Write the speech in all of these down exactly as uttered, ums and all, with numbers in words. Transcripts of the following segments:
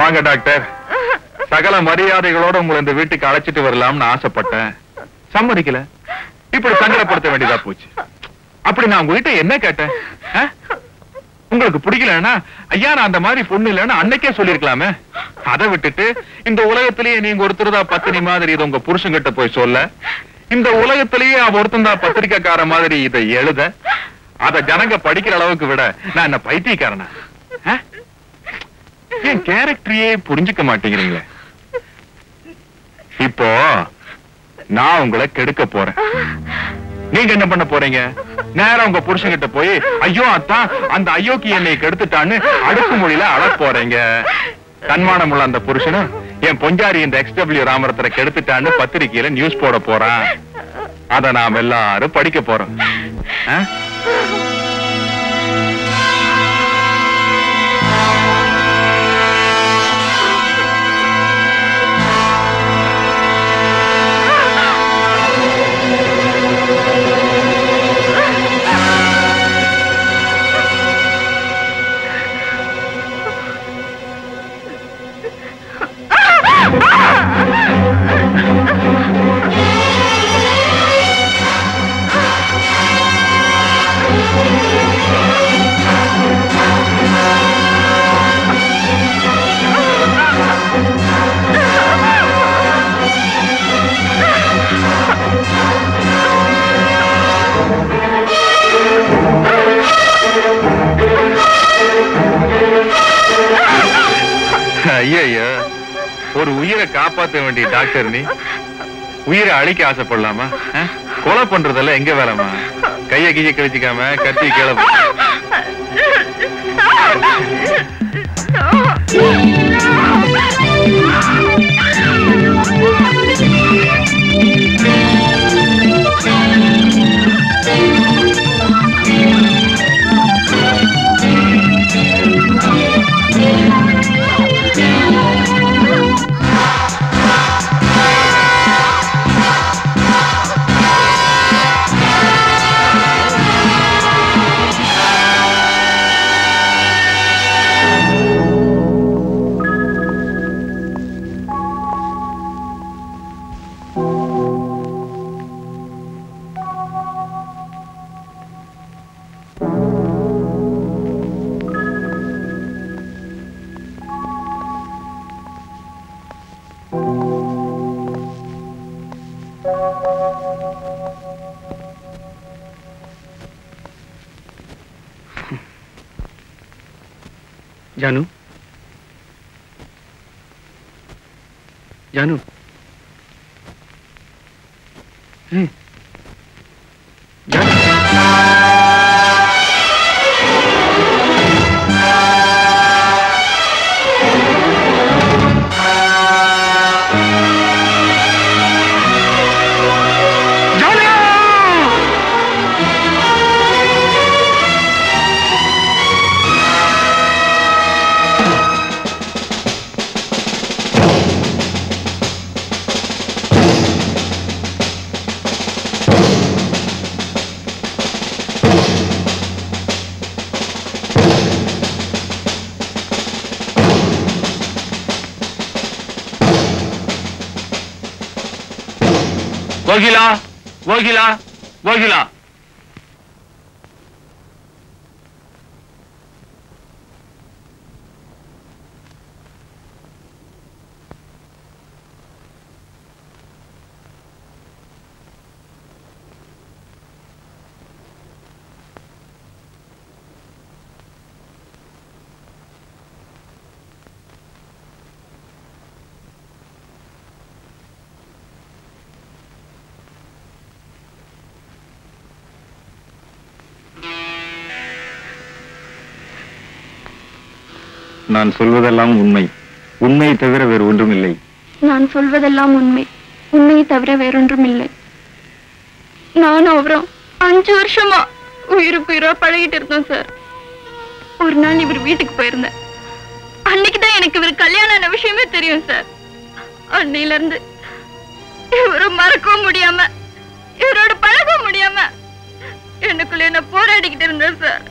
வாங்க டாக்டர், சகல மரியாதைகளோட உங்களை இந்த வீட்டுக்கு அழைச்சிட்டு வரலாம்னு ஆசைப்பட்டேன், சம்மதிக்கல, இப்படி சங்கடப்படுத்த வேண்டியதா போச்சு. அப்படி நான் உங்ககிட்ட என்ன கேட்டேன்? உங்களுக்கு பிடிக்கலன்னா ஐயா நான் அந்த மாதிரி பொண்ணு இல்லைன்னு அன்னைக்கே சொல்லிருக்கலாமே. அதை விட்டுட்டு இந்த உலகத்திலேயே நீங்க ஒருத்தருதான் பத்தினி மாதிரி இதை உங்க புருஷன்கிட்ட போய் சொல்ல, இந்த உலகத்திலேயே அவ ஒருத்தந்தான் பத்திரிக்கைக்கார மாதிரி இதை எழுத, அதை ஜனங்க படிக்கிற அளவுக்கு விட நான் என்ன பைத்தியக்காரனா? என் கேரக்டரையே புரிஞ்சுக்க மாட்டேங்கிறீங்களே. இப்போ நான் உங்களை கெடுக்க போறேன், நீங்க என்ன பண்ண போறீங்க? நேரா உங்க புருஷன்கிட்ட போய் ஐயோ அத்தான் அந்த ஐயோக்கு என்னை கெடுத்துட்டான்னு அடுக்கு மொழியில அழ போறீங்க. தன்மானம் உள்ள அந்த புருஷனும் என் பொஞ்சாரி இந்த எக்ஸ் டபிள்யூ ராமரத்தரை கெடுத்துட்டான்னு பத்திரிக்கையில நியூஸ் போட போறான். அதை நாம் எல்லாரும் படிக்க போறோம். ஐயோ, ஒரு உயிரை காப்பாற்ற வேண்டிய டாக்டர் நீ உயிரை அழிக்க ஆசைப்படலாமா? கொலை பண்றதெல்லாம் எங்க வேலைமா? கைய கிய கழிச்சுக்காம கத்தி கிளம்பு. ஜானு, ஜானு, ஏய் ஜானு, கோகிலா, கோகிலா, கோகிலா, நான் சொல்வதெல்லாம் உண்மை, உண்மையை தவிர வேறு ஒன்றும் இல்லை. நான் சொல்வதெல்லாம் உண்மை, உண்மையை தவிர வேறொன்றும் இல்லை. நான் அவரும் அஞ்சு வருஷமா உயிருக்கு உயிரா பழகிட்டு இருந்தோம் சார். ஒரு நாள் இவர் வீட்டுக்கு போயிருந்தேன், அன்னைக்குதான் எனக்கு இவர் கல்யாணம் விஷயமே தெரியும் சார். அன்னையில இருந்து இவரை மறக்கவும் முடியாம, இவரோட பழகவும் முடியாம எனக்குள்ள என்ன போராடிக்கிட்டு இருந்தேன் சார்.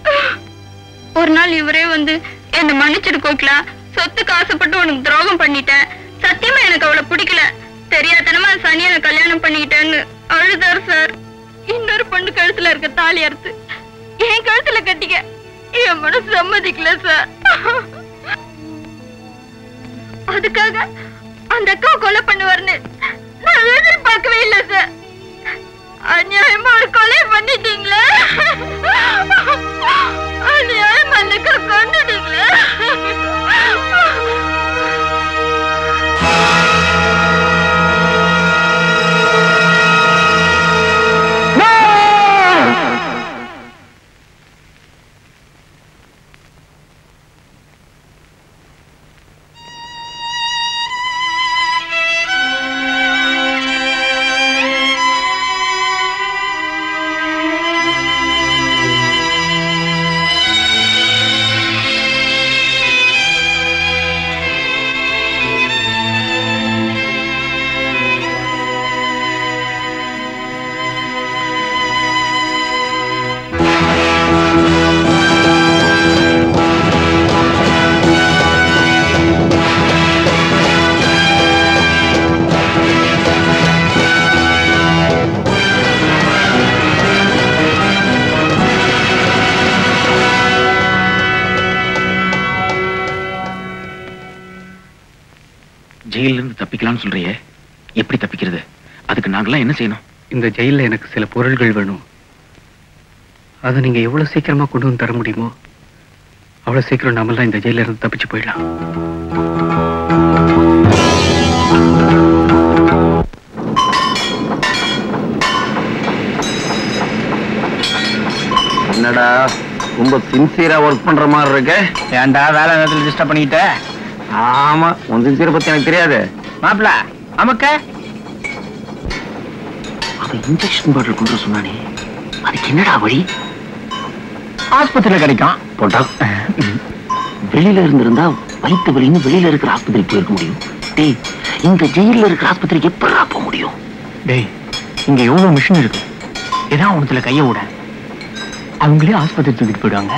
ஒரு நாள் இவரே வந்து என்ன மன்னிச்சிட்டு கோகிலா, சொத்துக்கு ஆசைப்பட்டு உனக்கு துரோகம் பண்ணிட்டேன். சத்தியமா எனக்கு அவளை பிடிக்கல. தெரியாதனமா சனியனை கல்யாணம் பண்ணிக்கிட்டேன்னு அழுதார் சார். இன்னொரு பொண்ணு கழுத்துல இருக்க தாலி அறுத்து என் கழுத்துல கட்டிக்க என் மனசு சம்மதிக்கல சார். அதுக்காக அந்த அக்காவை கொலை பண்ணுவார்னு நான் எதிர்பார்க்கவே இல்லை சார். அநியாயமா ஒரு கொலை பண்ணிட்டீங்களே, அநியாயமா அந்த அக்காவை கொண்டுட்டீங்களே. சொல்றியே, எப்படி தப்பிக்கிறது? அதுக்கு நாங்களாம் என்ன செய்யணும்? இந்த ஜெயில எனக்கு சில பொருள்கள் வேணும். அதை நீங்க எவ்வளவு சீக்கிரமா கொண்டு வந்து தர முடியுமோ அவ்வளவு சீக்கிரம் நாமெல்லாம் இந்த ஜெயில இருந்து தப்பிச்சு போயிடலாம். என்னடா ரொம்ப சின்சியரா ஒர்க் பண்ற மாதிரி இருக்கு. ஏன்டா வேலை நேரத்தில் டிஸ்டர்ப் பண்ணிக்கிட்ட? ஆமா, உன் சின்சியரை பத்தி எனக்கு தெரியாது மாப்பிள. அமக்க அவன் இன்ஜெக்ஷன் பாட்டில் கொண்டு சொன்னானே, அதுக்கு என்னடா வழி? ஆஸ்பத்திரியில் கிடைக்கும் போட்டா. வெளியில இருந்திருந்தா வயிற்று வலின்னு வெளியில இருக்கிற ஆஸ்பத்திரி போயிருக்க முடியும். டேய், இந்த ஜெயில இருக்கிற ஆஸ்பத்திரிக்கு எப்படா போக முடியும்? டேய், இங்க எவ்வளவு மிஷின் இருக்கு. ஏதாவது ஒன்றுல கையை விட அவங்களே ஆஸ்பத்திரி தூக்கிட்டு போயிடுவாங்க.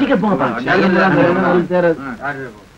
சீக்கிரம் போங்க.